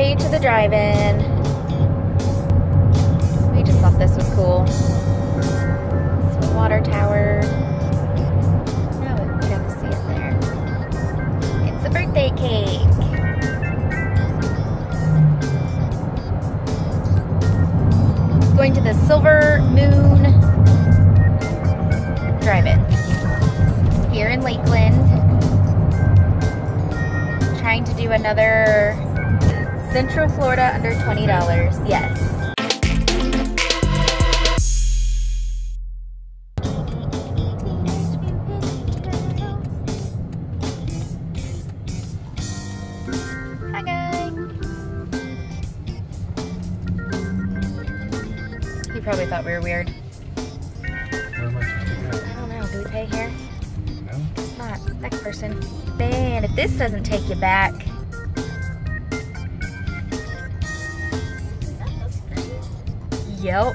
way to the drive-in. We just thought this was cool. Some water tower. No, we got to see it there. It's a birthday cake. Going to the Silver Moon Drive-In here in Lakeland. Trying to do another Central Florida under $20. Yes. You probably thought we were weird. How much do we pay? I don't know. Do we pay here? No. It's not. Next person. Man, if this doesn't take you back. Is that the screen? Yep.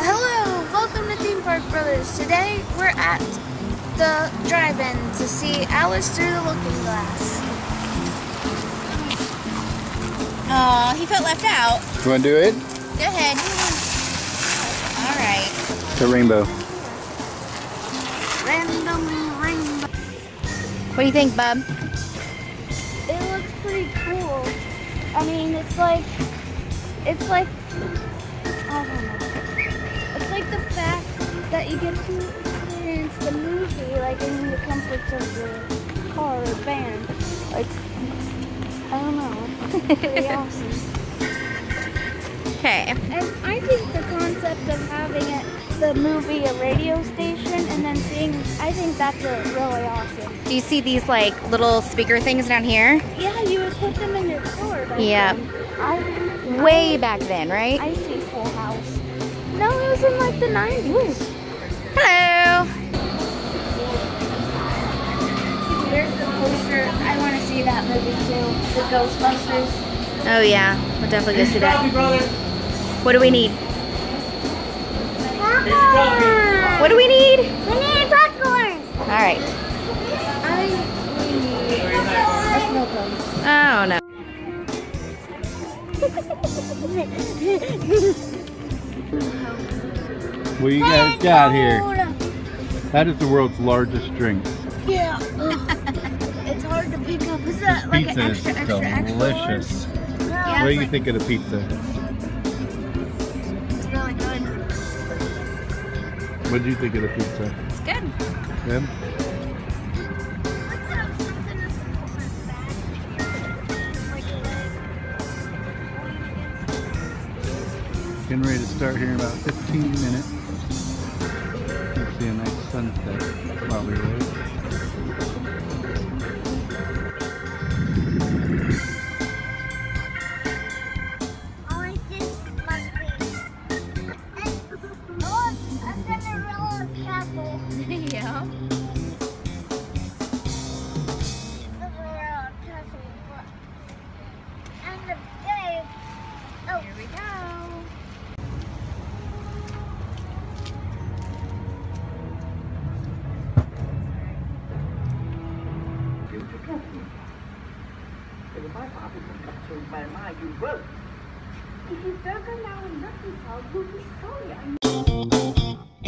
Hello, welcome to Theme Park Brothers. Today we're at the drive-in to see Alice Through the Looking Glass. Aw, he felt left out. You want to do it? Go ahead. Alright. It's a rainbow. Random rainbow. What do you think, bub? It looks pretty cool. I mean, it's like I don't know. It's like the fact that you get to experience the movie like in the comforts of your car or van. Like, I don't know. It's pretty awesome. Okay. And I think the concept of having the movie a radio station and then seeing, I think that's really awesome. Do you see these like little speaker things down here? Yeah, you would put them in your car. Yeah. Way back then, right? I see Full House. No, it was in like the 90s. Hello! There's the poster. I want to see that movie too. The Ghostbusters. Oh yeah, we'll definitely go see that. What do we need? Popcorn! What do we need? We need popcorn! Alright. I need a snow cone. Oh no. What you guys got here? That is the world's largest drink. Yeah. It's hard to pick up. Is that like an extra delicious. Yeah, what do you think of the pizza? It's really good. What do you think of the pizza? It's good. Good? Getting ready to start here in about 15 minutes. Let's see a nice sunset while we wait. Yeah. If you don't go now and look, you will be sorry.